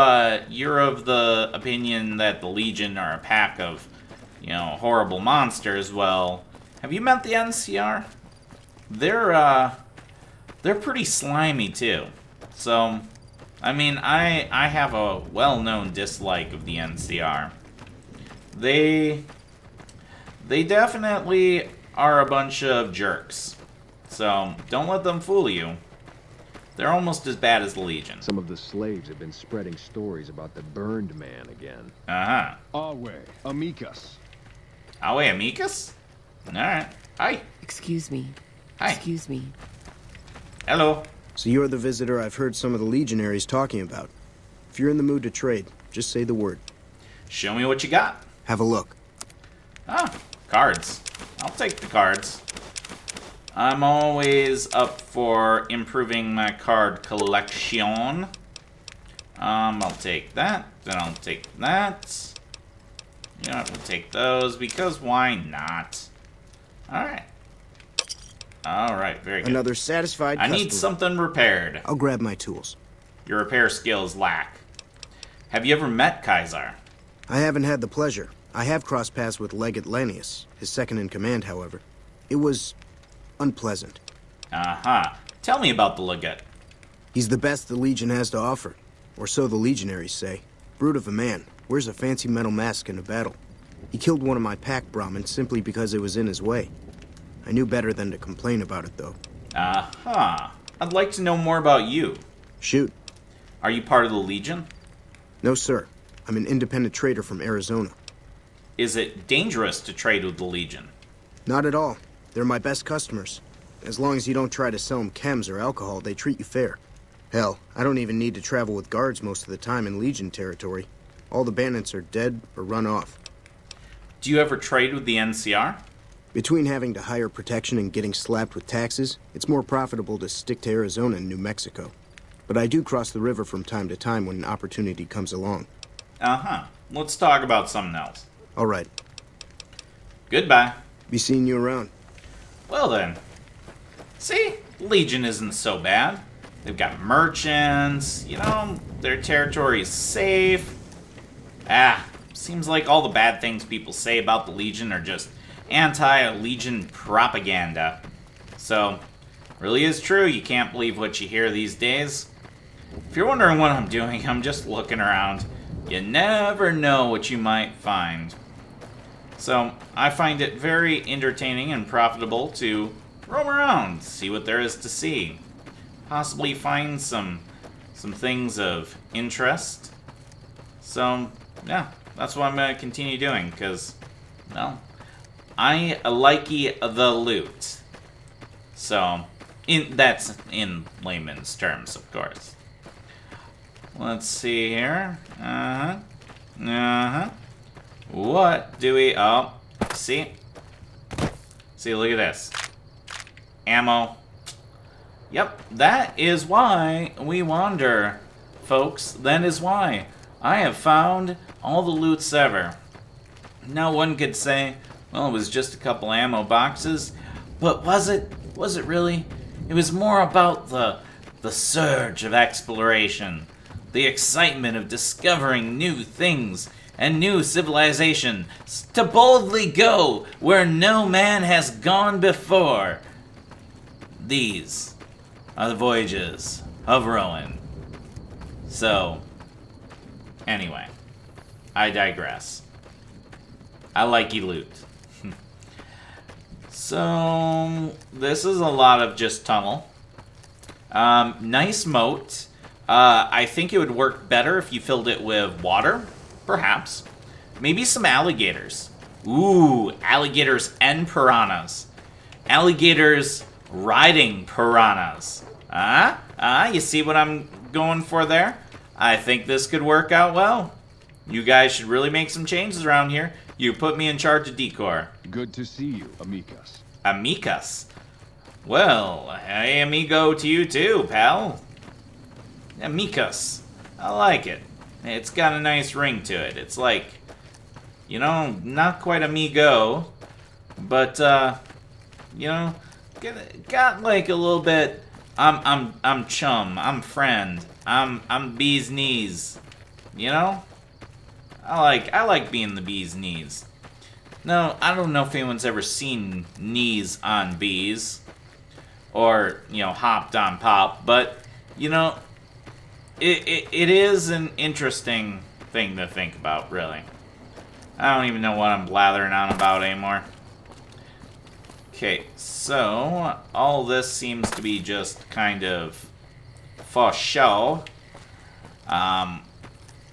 you're of the opinion that the Legion are a pack of, you know, horrible monsters, well, have you met the NCR? They're pretty slimy, too. So, I mean, I have a well-known dislike of the NCR. They definitely are a bunch of jerks. So, don't let them fool you. They're almost as bad as the Legion. Some of the slaves have been spreading stories about the Burned Man again. Uh-huh. Awe, amicus. Awe, amicus? Alright. Hi. Excuse me. Hi. Excuse me. Hello. So you're the visitor I've heard some of the legionaries talking about. If you're in the mood to trade, just say the word. Show me what you got. Have a look. Ah, cards. I'll take the cards. I'm always up for improving my card collection. I'll take that. Then I'll take that. You know, we'll take those because why not? All right. All right. Very good. Another satisfied customer. I need something repaired. I'll grab my tools. Your repair skills lack. Have you ever met Caesar? I haven't had the pleasure. I have crossed paths with Legate Lanius, his second in command. However, it was unpleasant. Aha. Uh-huh. Tell me about the Legate. He's the best the Legion has to offer, or so the legionaries say. Brute of a man. Wears a fancy metal mask in a battle. He killed one of my pack Brahmins simply because it was in his way. I knew better than to complain about it, though. Aha. Uh-huh. I'd like to know more about you. Shoot. Are you part of the Legion? No, sir. I'm an independent trader from Arizona. Is it dangerous to trade with the Legion? Not at all. They're my best customers. As long as you don't try to sell them chems or alcohol, they treat you fair. Hell, I don't even need to travel with guards most of the time in Legion territory. All the bandits are dead or run off. Do you ever trade with the NCR? Between having to hire protection and getting slapped with taxes, it's more profitable to stick to Arizona and New Mexico. But I do cross the river from time to time when an opportunity comes along. Uh-huh. Let's talk about something else. All right. Goodbye. Be seeing you around. Well then. See? Legion isn't so bad. They've got merchants, you know, their territory is safe. Ah, seems like all the bad things people say about the Legion are just anti-Legion propaganda. So, really is true. You can't believe what you hear these days. If you're wondering what I'm doing, I'm just looking around. You never know what you might find. So, I find it very entertaining and profitable to roam around, see what there is to see. Possibly find some things of interest. So, yeah, that's what I'm going to continue doing, because, well, I like the loot. So, that's in layman's terms, of course. Let's see here. Uh-huh. Uh-huh. What do we... Oh, see? See, look at this. Ammo. Yep, that is why we wander, folks. That is why. I have found all the loots ever. Now one could say, well, it was just a couple ammo boxes, but was it? Was it really? It was more about the surge of exploration, the excitement of discovering new things and new civilization, to boldly go where no man has gone before. These are the voyages of Roawyn. So, anyway, I digress. I like loot. So, this is a lot of just tunnel. Nice moat. I think it would work better if you filled it with water, perhaps. Maybe some alligators. Ooh, alligators and piranhas. Alligators riding piranhas. You see what I'm going for there? I think this could work out well. You guys should really make some changes around here. You put me in charge of decor. Good to see you, amicus. Amicus? Well, hey, amigo to you too, pal. Amicus. I like it. It's got a nice ring to it. It's like, you know, not quite amigo, but, you know, got like a little bit, I'm chum, I'm friend, I'm bee's knees, you know? I like being the bee's knees. No, I don't know if anyone's ever seen knees on bees, or, you know, hopped on pop, but, you know, it is an interesting thing to think about, really. I don't even know what I'm blathering on about anymore. Okay, so all this seems to be just kind of for sure.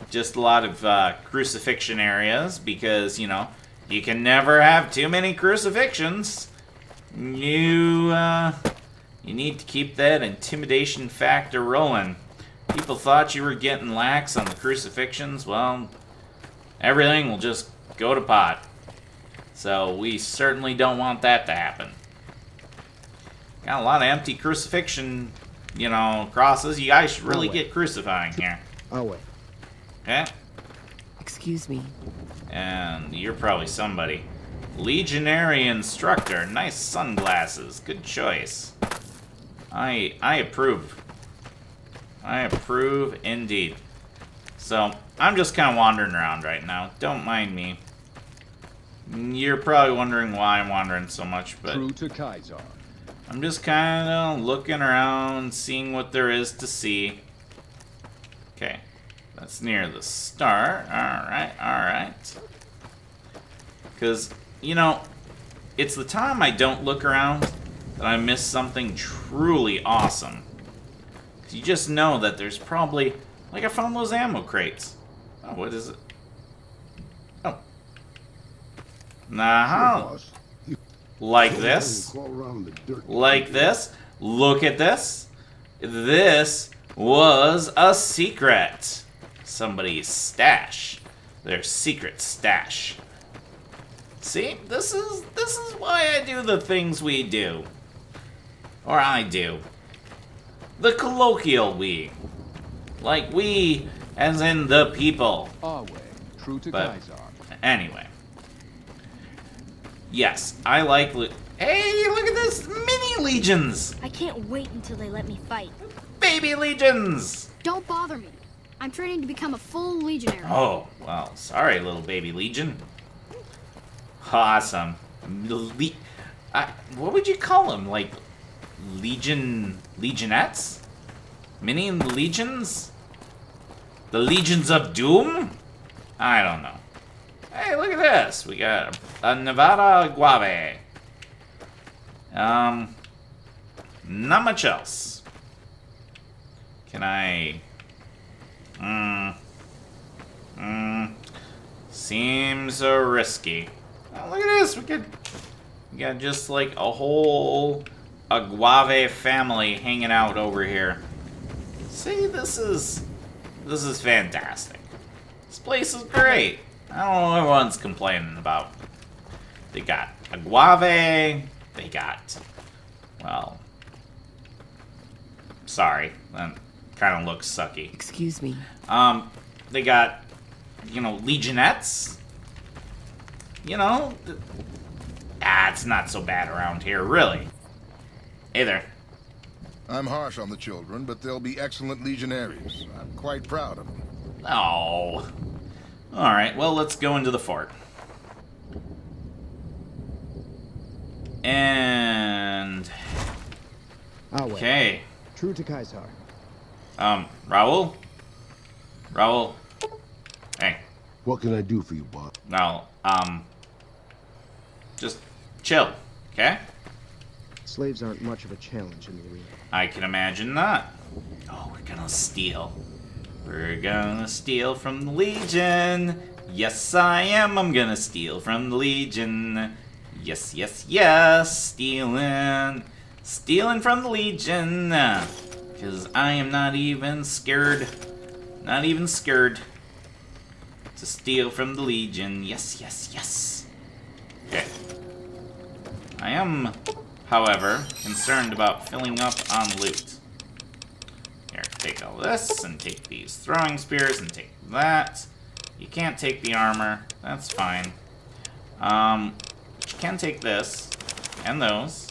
Just a lot of crucifixion areas because, you know, you can never have too many crucifixions. You need to keep that intimidation factor rolling. People thought you were getting lax on the crucifixions. Well, everything will just go to pot. So we certainly don't want that to happen. Got a lot of empty crucifixion, you know, crosses. You guys should really get crucifying here. Oh, wait. Okay. Excuse me. And you're probably somebody. Legionary instructor. Nice sunglasses. Good choice. I approve. I approve indeed. So, I'm just kind of wandering around right now. Don't mind me. You're probably wondering why I'm wandering so much, but... True to Caesar. I'm just kind of looking around, seeing what there is to see. Okay. That's near the start. Alright, alright. Because, you know, it's the time I don't look around that I miss something truly awesome. Because you just know that there's probably... Like, I found those ammo crates. Oh, what is it? Oh. Nah. Like this. Like this. Look at this. This was a secret. Somebody's stash. Their secret stash. See? This is why I do the things we do. Or I do. The colloquial we. Like we, as in the people. Always true to Caesar. Anyway. Yes, I like... Hey, look at this! Mini legions! I can't wait until they let me fight. Baby legions! Don't bother me. I'm training to become a full legionary. Oh, well, sorry, little baby legion. Awesome. What would you call them? Like, legionettes? Mini legions? The Legions of Doom? I don't know. Hey, look at this. We got a Nevada Guave. Not much else. Can I... Seems risky. Oh, look at this. We got just like a whole Guave family hanging out over here. See, this is fantastic. This place is great. I don't know what everyone's complaining about. They got Aguave. They got, well, sorry, that kind of looks sucky. Excuse me. They got, you know, Legionettes. You know, it's not so bad around here, really. Hey there. I'm harsh on the children, but they'll be excellent legionaries. I'm quite proud of them. Oh. Alright, well, let's go into the fort. And... Okay. True to Caesar. Raul? Raul? Hey. What can I do for you, Bob? No, just chill, okay? Slaves aren't much of a challenge in the arena. I can imagine not. Oh, we're gonna steal. We're gonna steal from the Legion. Yes, I am. I'm gonna steal from the Legion. Yes, yes, yes. Stealing. Stealing from the Legion. Because I am not even scared. Not even scared. To steal from the Legion. Yes, yes, yes. Okay. I am... However, concerned about filling up on loot. Here, take all this, and take these throwing spears, and take that. You can't take the armor. That's fine. You can take this, and those,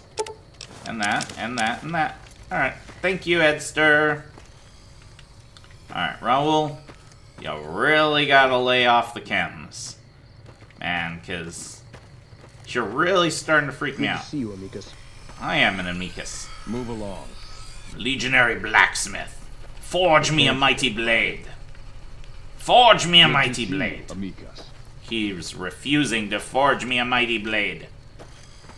and that, and that, and that. Alright, thank you, Edster. Alright, Raul, you really gotta lay off the chems. Man, because you're really starting to freak me out. Good to see you, amicus. I am an amicus. Move along. Legionary blacksmith. Forge me a mighty blade. Forge me a mighty blade. Amicus. He's refusing to forge me a mighty blade.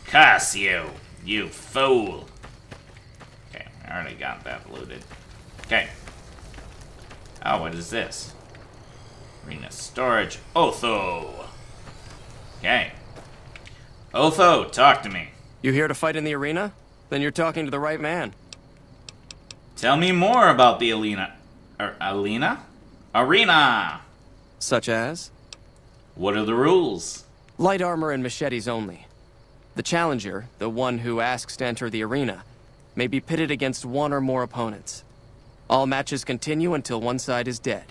Curse you, you fool. Okay, I already got that looted. Okay. Oh, what is this? Arena storage. Otho! Okay. Otho, talk to me. You here to fight in the arena? Then you're talking to the right man. Tell me more about the arena. Arena! Such as? What are the rules? Light armor and machetes only. The challenger, the one who asks to enter the arena, may be pitted against one or more opponents. All matches continue until one side is dead.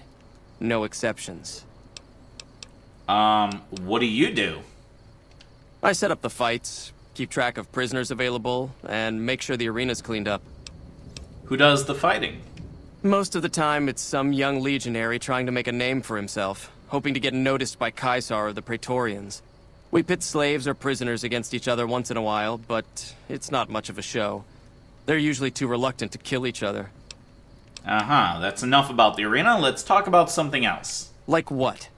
No exceptions. What do you do? I set up the fights, keep track of prisoners available, and make sure the arena's cleaned up. Who does the fighting? Most of the time, it's some young legionary trying to make a name for himself, hoping to get noticed by Caesar or the Praetorians. We pit slaves or prisoners against each other once in a while, but it's not much of a show. They're usually too reluctant to kill each other. Uh-huh, that's enough about the arena. Let's talk about something else. Like what?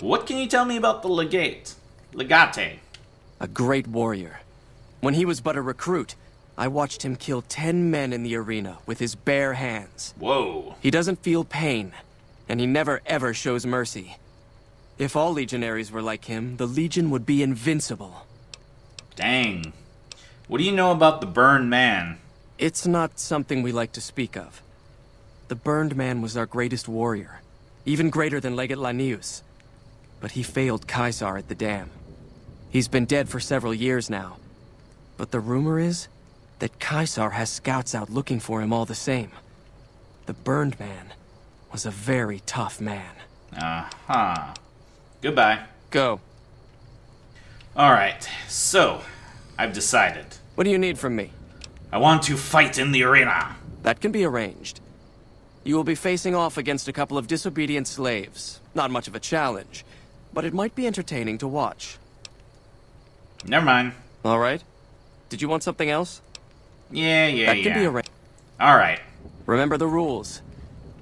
What can you tell me about the Legate? A great warrior. When he was but a recruit, I watched him kill 10 men in the arena with his bare hands. Whoa. He doesn't feel pain, and he never ever shows mercy. If all legionaries were like him, the legion would be invincible. Dang. What do you know about the Burned Man? It's not something we like to speak of. The Burned Man was our greatest warrior, even greater than Legate Lanius. But he failed Caesar at the dam. He's been dead for several years now. But the rumor is that Caesar has scouts out looking for him all the same. The Burned Man was a very tough man. Uh-huh. Goodbye. Go. Alright, so, I've decided. What do you need from me? I want to fight in the arena. That can be arranged. You will be facing off against a couple of disobedient slaves. Not much of a challenge, but it might be entertaining to watch. Never mind. Alright. Did you want something else? Yeah. That can be arranged. Alright. Remember the rules.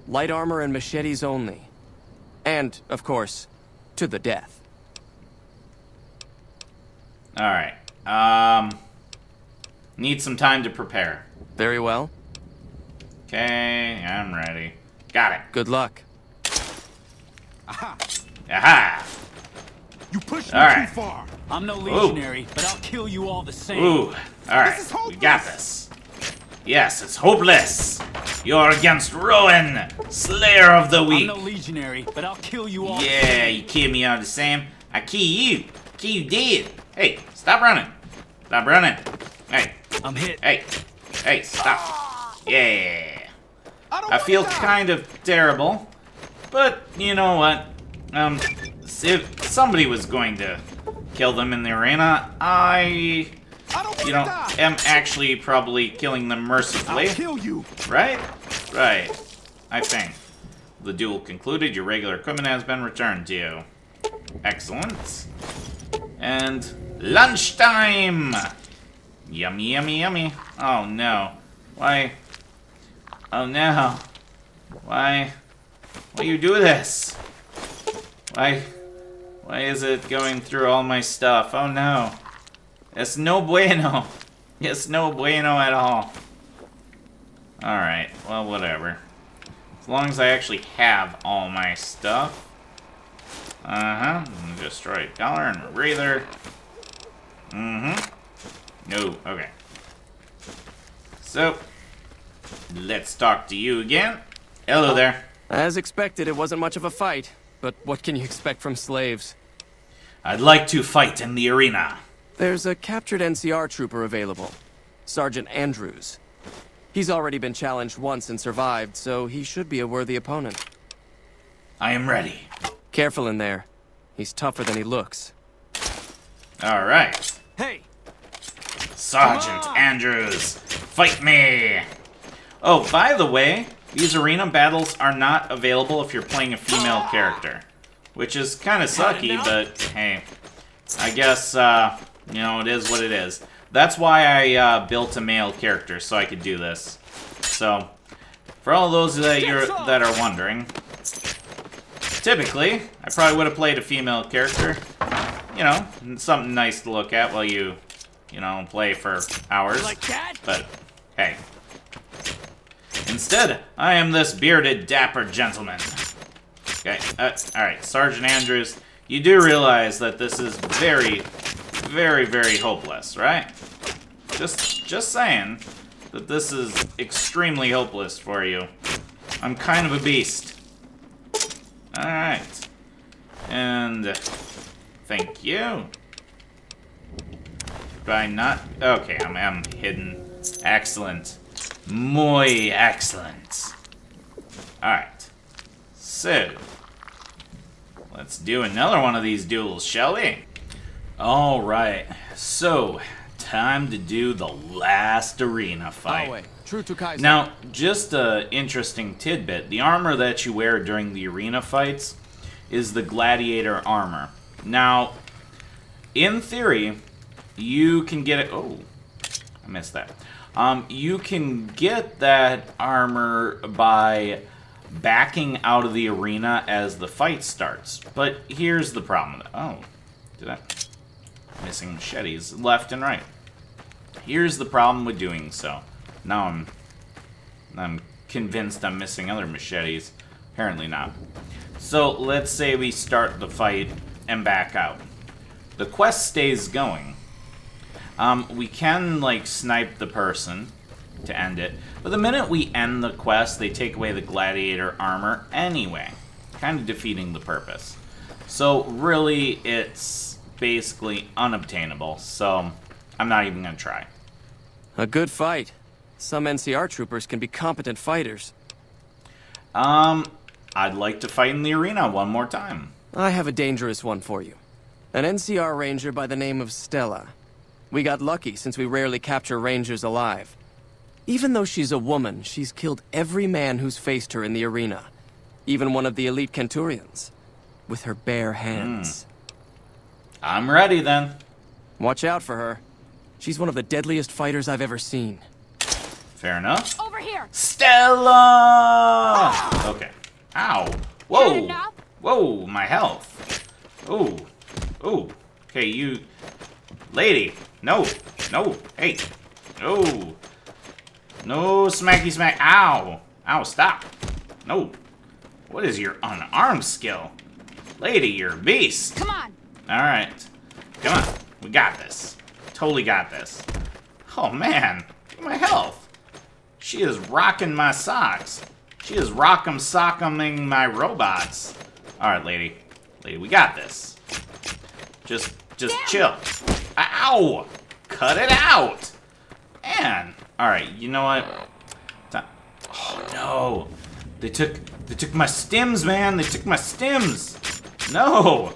Light armor and machetes only. And, of course, to the death. Alright. Need some time to prepare. Very well. Okay, I'm ready. Got it. Good luck. Aha! Aha! You pushed me too far. I'm no legionary, but I'll kill you all the same. Ooh. Alright, we got this. Yes, it's hopeless. You're against Roawyn, Slayer of the Weak. I'm no legionary, but I'll kill you all. Yeah, you kill me all the same. I kill you. Kill you dead. Hey, stop running. Stop running. Hey. I'm hit. Hey. Hey, stop. Yeah. I feel kind of terrible, but you know what? If somebody was going to kill them in the arena, I am actually probably killing them mercifully. I'll kill you. Right? Right. I think. The duel concluded. Your regular equipment has been returned to you. Excellent. And lunchtime! Yummy, yummy, yummy. Oh, no. Why? Oh, no. Why? Why you do this? Why? Why is it going through all my stuff? Oh, no. It's no bueno. It's no bueno at all. Alright, well, whatever. As long as I actually have all my stuff. Uh-huh. Destroy dollar and Wrather. Mm-hmm. No, okay. So, let's talk to you again. Hello there. As expected, it wasn't much of a fight. But what can you expect from slaves? I'd like to fight in the arena. There's a captured NCR trooper available, Sergeant Andrews. He's already been challenged once and survived, so he should be a worthy opponent. I am ready. Careful in there. He's tougher than he looks. All right. Hey! Sergeant Andrews, fight me! Oh, by the way, these arena battles are not available if you're playing a female character. Which is kind of sucky, but hey, I guess, you know, it is what it is. That's why I built a male character, so I could do this. So, for all those that are wondering, typically, I probably would have played a female character. You know, something nice to look at while you, play for hours. But, hey. Instead, I am this bearded, dapper gentleman. Okay, alright, Sergeant Andrews, you do realize that this is very, very, very hopeless, right? Just saying that this is extremely hopeless for you. I'm kind of a beast. Alright. And thank you. Did I not? Okay, I'm hidden. Excellent. Muy excellent. Alright. So, let's do another one of these duels, shall we? Alright. So, time to do the last arena fight. True to Kaiser. Now, just an interesting tidbit. The armor that you wear during the arena fights is the gladiator armor. Now, in theory, you can get it... Oh, I missed that. You can get that armor by backing out of the arena as the fight starts. But here's the problem. Oh, did I... Missing machetes left and right. Here's the problem with doing so. Now I'm convinced I'm missing other machetes. Apparently not. So let's say we start the fight and back out. The quest stays going. We can like snipe the person to end it. But the minute we end the quest, they take away the gladiator armor anyway. Kind of defeating the purpose. So really it's basically unobtainable. So I'm not even going to try. A good fight. Some NCR troopers can be competent fighters. I'd like to fight in the arena one more time. I have a dangerous one for you. An NCR ranger by the name of Stella. We got lucky since we rarely capture rangers alive. Even though she's a woman, she's killed every man who's faced her in the arena. Even one of the elite Kenturians. With her bare hands. I'm ready then. Watch out for her. She's one of the deadliest fighters I've ever seen. Fair enough. Over here. Stella! Oh. Okay. Ow. Whoa. Whoa, my health. Ooh. Ooh. Okay, you... Lady. No. No. Hey. No. No smacky smack. Ow. Ow, stop. No. What is your unarmed skill? Lady, you're a beast. Come on. Alright. Come on. We got this. Totally got this. Oh, man. Look at my health. She is rocking my socks. She is rock'em-sock'eming my robots. Alright, lady. Lady, we got this. Just chill. Ow! Cut it out! Man. Alright, you know what? Oh, no. They took my stims, man. They took my stims. No.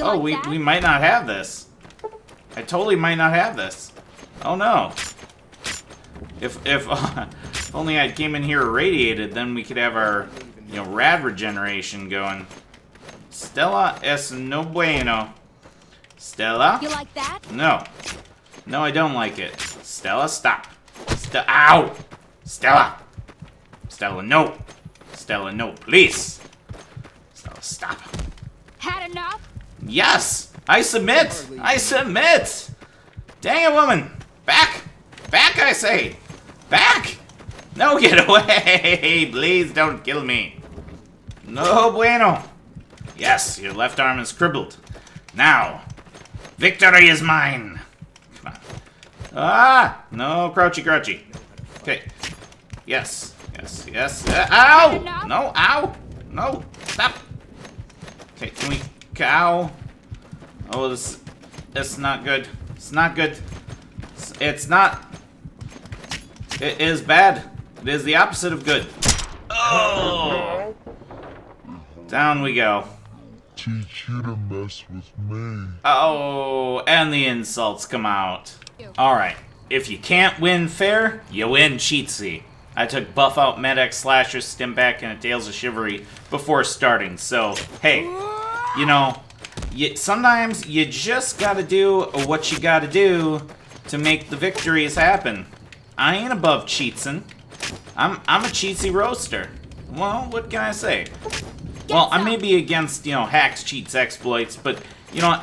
Oh, we might not have this. I totally might not have this. Oh, no. If only I came in here irradiated, then we could have our, you know, rad regeneration going. Stella es no bueno. Stella? You like that? No. No, I don't like it. Stella, stop. Ow! Stella! Stella, no. Stella, no, please. Stella, stop. Had enough? Yes! I submit! I submit! Dang it, woman! Back! Back, I say! Back! No, get away! Please don't kill me. No bueno. Yes, your left arm is crippled. Now, victory is mine. Come on. Ah! No, crouchy, crouchy. Okay. Yes, yes, yes. Ow! No, ow! No, stop. Okay, can we cow? Oh, this is not good. It's not good. It's not. It is bad. It is the opposite of good. Oh! Down we go. Teach you to mess with me. Oh, and the insults come out. Alright, if you can't win fair, you win cheatsy. I took buff out, medic, slasher, stimback, and a Tales of Chivalry before starting, so, hey, you know, sometimes you just gotta do what you gotta do to make the victories happen. I ain't above cheatsin'. I'm a cheatsy roaster. Well, what can I say? Well, I may be against, you know, hacks, cheats, exploits, but you know,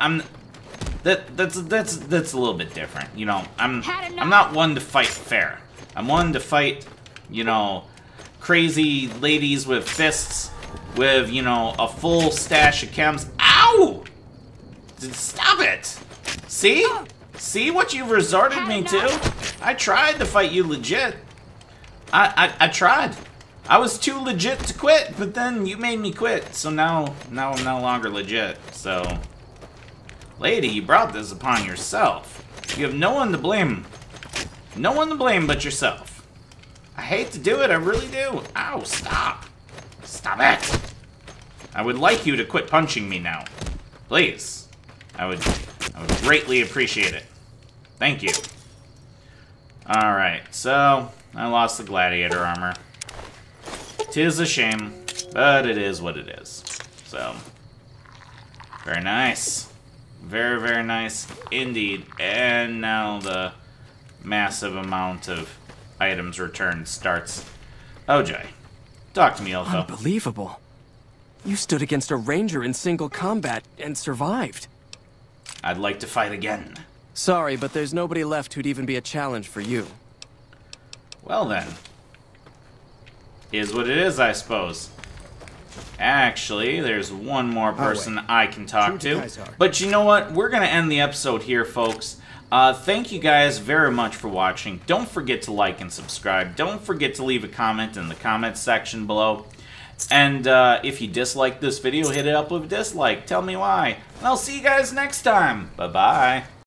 that's a little bit different. You know, I'm not one to fight fair. I'm one to fight you know, crazy ladies with fists with, you know, a full stash of chems. Ow! Stop it! See? See what you've resorted me to? I tried to fight you legit. I tried. I was too legit to quit, but then you made me quit. So now I'm no longer legit. So, lady, you brought this upon yourself. You have no one to blame. No one to blame but yourself. I hate to do it, I really do. Ow, stop. Stop it. I would like you to quit punching me now. Please. I would greatly appreciate it. Thank you. Alright, so I lost the gladiator armor. 'Tis a shame, but it is what it is. So, very nice. Very, very nice indeed. And now the massive amount of items returned starts. Oh, Jay. Talk to me, Otho. Unbelievable. You stood against a ranger in single combat and survived. I'd like to fight again. Sorry, but there's nobody left who'd even be a challenge for you. Well then. Is what it is, I suppose. Actually, there's one more person I can talk to. But you know what? We're going to end the episode here, folks. Thank you guys very much for watching. Don't forget to like and subscribe. Don't forget to leave a comment in the comments section below. And if you dislike this video, hit it up with a dislike. Tell me why. And I'll see you guys next time. Bye-bye.